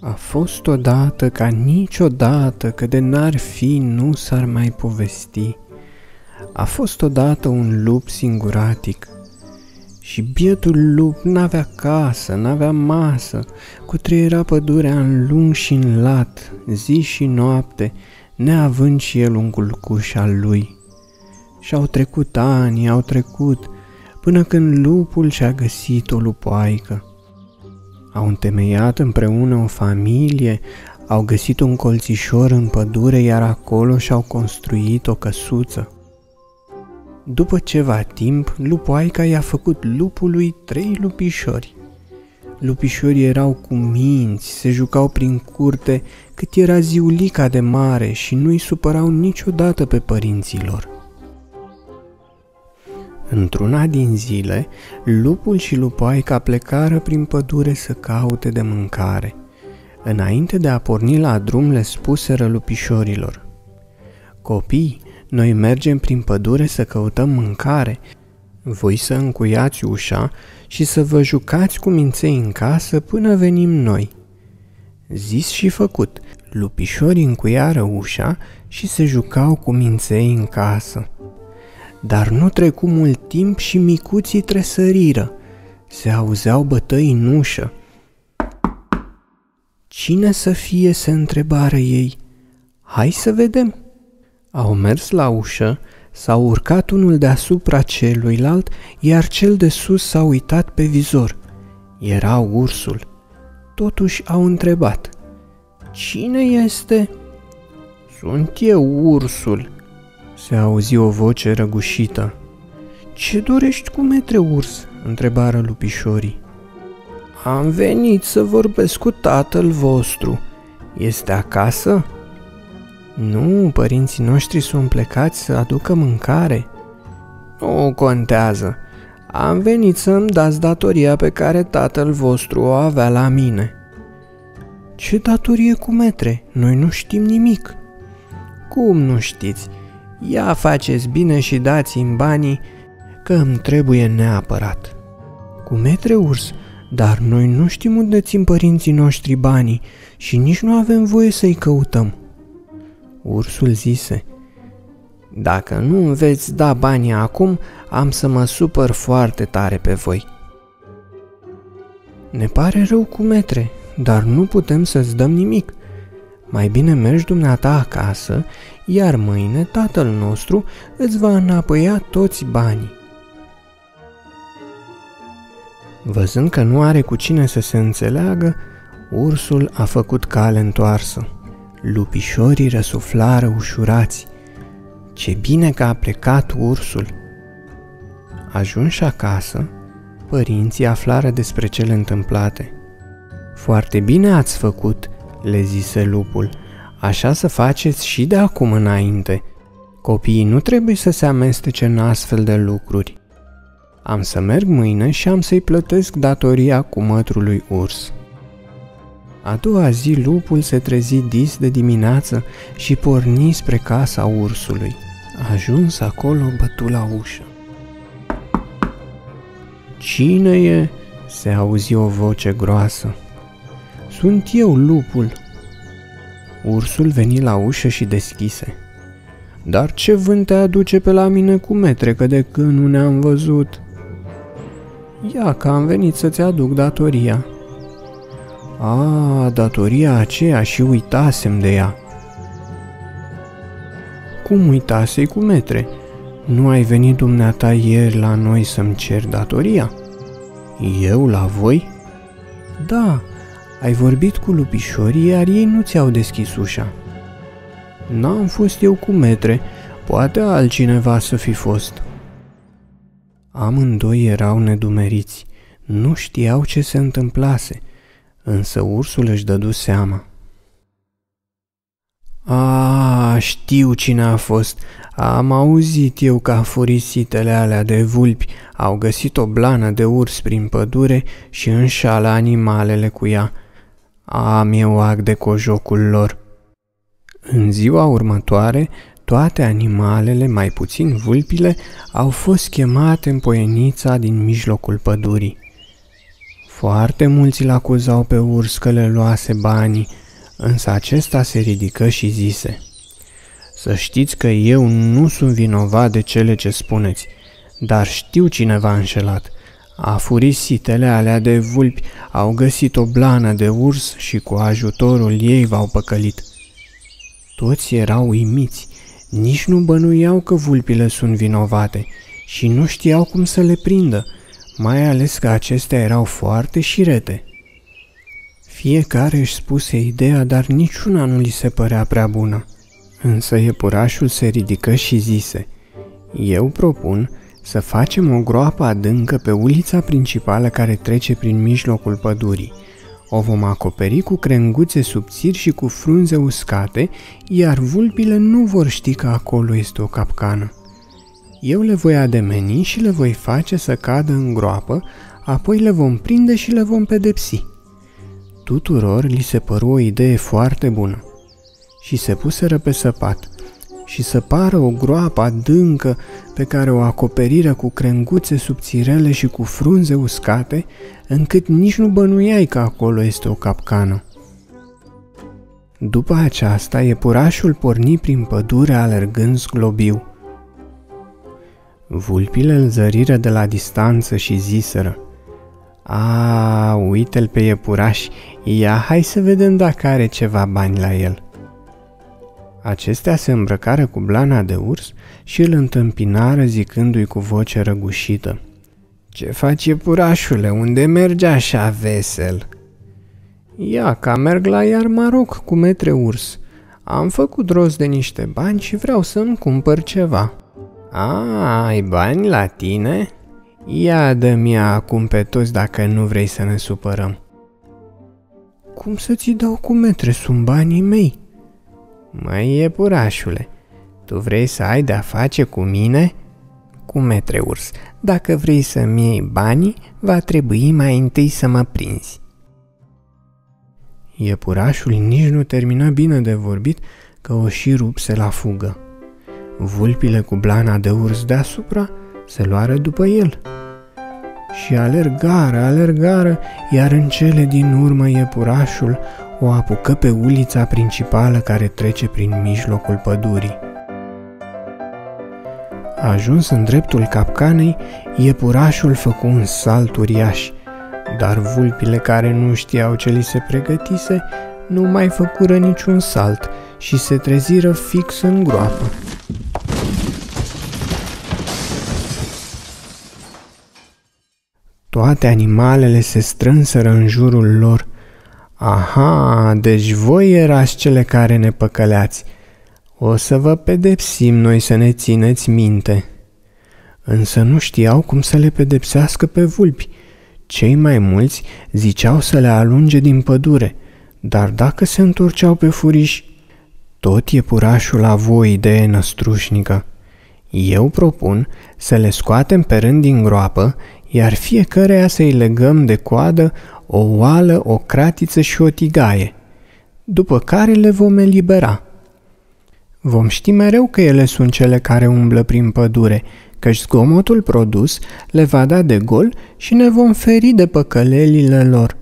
A fost odată ca niciodată, că de n-ar fi nu s-ar mai povesti. A fost odată un lup singuratic și bietul lup n-avea casă, n-avea masă, cutreiera pădurea în lung și în lat, zi și noapte, neavând și el un culcuș al lui. Și-au trecut ani, au trecut, până când lupul și-a găsit o lupoaică. Au întemeiat împreună o familie, au găsit un colțișor în pădure, iar acolo și-au construit o căsuță. După ceva timp, lupoaica i-a făcut lupului 3 lupișori. Lupișorii erau cu minți, se jucau prin curte, cât era ziulica de mare și nu-i supărau niciodată pe părinților. Într-una din zile, lupul și lupoaica plecară prin pădure să caute de mâncare. Înainte de a porni la drum, le spuseră lupișorilor: "Copii, noi mergem prin pădure să căutăm mâncare. Voi să încuiați ușa și să vă jucați cu minței în casă până venim noi." Zis și făcut, lupișorii încuiară ușa și se jucau cu minței în casă. Dar nu trecu mult timp și micuții tresăriră. Se auzeau bătăi în ușă. "Cine să fie?" se întrebară ei. "Hai să vedem." Au mers la ușă, s-au urcat unul deasupra celuilalt, iar cel de sus s-a uitat pe vizor. Era ursul. Totuși au întrebat: "Cine este?" "Sunt eu, ursul," se auzi o voce răgușită. "Ce dorești cu metre, urs?" întrebară lupișorii. "Am venit să vorbesc cu tatăl vostru. Este acasă?" "Nu, părinții noștri sunt plecați să aducă mâncare." "Nu contează. Am venit să-mi dați datoria pe care tatăl vostru o avea la mine." "Ce datorie cu metre? Noi nu știm nimic." "Cum nu știți? Ia faceți bine și dați-mi banii, că îmi trebuie neapărat." "Cu metre, urs, dar noi nu știm unde țin părinții noștri banii și nici nu avem voie să-i căutăm." Ursul zise: "Dacă nu îmi veți da banii acum, am să mă supăr foarte tare pe voi." "Ne pare rău, cu metre, dar nu putem să-ți dăm nimic. Mai bine mergi dumneata acasă, iar mâine tatăl nostru îți va înapoia toți banii." Văzând că nu are cu cine să se înțeleagă, ursul a făcut cale întoarsă. Lupișorii răsuflară ușurați: "Ce bine că a plecat ursul." Ajunși acasă, părinții aflară despre cele întâmplate. "Foarte bine ați făcut," le zise lupul, "așa să faceți și de acum înainte. Copiii nu trebuie să se amestece în astfel de lucruri. Am să merg mâine și am să-i plătesc datoria cu mătrului urs." A doua zi, lupul se trezi dis de dimineață și porni spre casa ursului. Ajuns acolo, bătu la ușă. "Cine e?" se auzi o voce groasă. "Sunt eu, lupul." Ursul veni la ușă și deschise. "Dar ce vânt te aduce pe la mine, cu metre, că de când nu ne-am văzut?" "Ia că am venit să-ți aduc datoria." "A, datoria aceea, și uitasem de ea." "Cum uitasei, cu metre? Nu ai venit dumneata ieri la noi să-mi ceri datoria?" "Eu la voi?" "Da. Ai vorbit cu lupișorii, iar ei nu ți-au deschis ușa." "N-am fost eu, cu metre, poate altcineva să fi fost." Amândoi erau nedumeriți, nu știau ce se întâmplase, însă ursul își dădu seama. "A, știu cine a fost, am auzit eu că afurisitele alea de vulpi au găsit o blană de urs prin pădure și înșală animalele cu ea. Am eu act de cojocul lor." În ziua următoare, toate animalele, mai puțin vulpile, au fost chemate în poienița din mijlocul pădurii. Foarte mulți îl acuzau pe urs că le luase banii, însă acesta se ridică și zise: „Să știți că eu nu sunt vinovat de cele ce spuneți, dar știu cine v-a înșelat. A furit sitele alea de vulpi, au găsit o blană de urs și cu ajutorul ei v-au păcălit.” Toți erau uimiți, nici nu bănuiau că vulpile sunt vinovate și nu știau cum să le prindă, mai ales că acestea erau foarte șirete. Fiecare își spuse ideea, dar niciuna nu li se părea prea bună. Însă iepurașul se ridică și zise: „Eu propun să facem o groapă adâncă pe ulița principală care trece prin mijlocul pădurii. O vom acoperi cu crenguțe subțiri și cu frunze uscate, iar vulpile nu vor ști că acolo este o capcană. Eu le voi ademeni și le voi face să cadă în groapă, apoi le vom prinde și le vom pedepsi.” Tuturor li se păru o idee foarte bună și se puseră pe săpat și săpară o groapă adâncă pe care o acoperiră cu crenguțe subțirele și cu frunze uscate, încât nici nu bănuiai că acolo este o capcană. După aceasta, iepurașul porni prin pădure alergând zglobiu. Vulpile îl zăriră de la distanță și ziseră: „A, uite-l pe iepuraș, ia hai să vedem dacă are ceva bani la el.” Acestea se îmbrăcară cu blana de urs și îl întâmpinară zicându-i cu voce răgușită: „Ce faci, iepurașule, unde mergi așa vesel?” „Ia, ca merg la iar Maroc cu metre urs. Am făcut rost de niște bani și vreau să-mi cumpăr ceva.” „A, ai bani la tine? Ia dă-mi acum pe toți dacă nu vrei să ne supărăm.” „Cum să ți dau cu metre? Sunt banii mei.” „Măi, iepurașule, tu vrei să ai de-a face cu mine? Cu metre urs, dacă vrei să-mi iei banii, va trebui mai întâi să mă prinzi.” Iepurașul nici nu termină bine de vorbit că o și rupse la fugă. Vulpile cu blana de urs deasupra se luară după el și alergară, iar în cele din urmă iepurașul o apucă pe ulița principală care trece prin mijlocul pădurii. Ajuns în dreptul capcanei, iepurașul făcu un salt uriaș, dar vulpile, care nu știau ce li se pregătise, nu mai făcură niciun salt și se treziră fix în groapă. Toate animalele se strânseră în jurul lor. „Aha, deci voi erați cele care ne păcăleați. O să vă pedepsim noi să ne țineți minte.” Însă nu știau cum să le pedepsească pe vulpi. Cei mai mulți ziceau să le alunge din pădure, dar dacă se întorceau pe furiș, tot iepurașul avea o idee năstrușnică. „Eu propun să le scoatem pe rând din groapă, iar fiecăreia să-i legăm de coadă o oală, o cratiță și o tigaie, după care le vom elibera. Vom ști mereu că ele sunt cele care umblă prin pădure, căci zgomotul produs le va da de gol și ne vom feri de păcălelile lor.”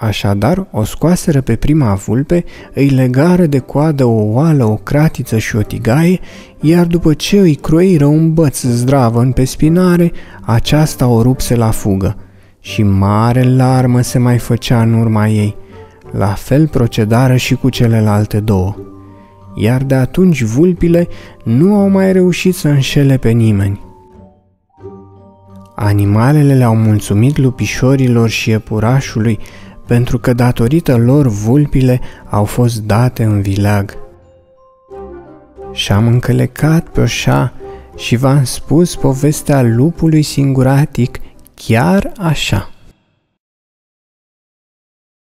Așadar, o scoaseră pe prima vulpe, îi legară de coadă o oală, o cratiță și o tigaie, iar după ce îi croiră un băț zdravăn pe spinare, aceasta o rupse la fugă și mare larmă se mai făcea în urma ei. La fel procedară și cu celelalte două. Iar de atunci vulpile nu au mai reușit să înșele pe nimeni. Animalele le-au mulțumit lupișorilor și iepurașului, pentru că datorită lor vulpile au fost date în vileag. Și-am încălecat pe oșa și v-am spus povestea lupului singuratic chiar așa.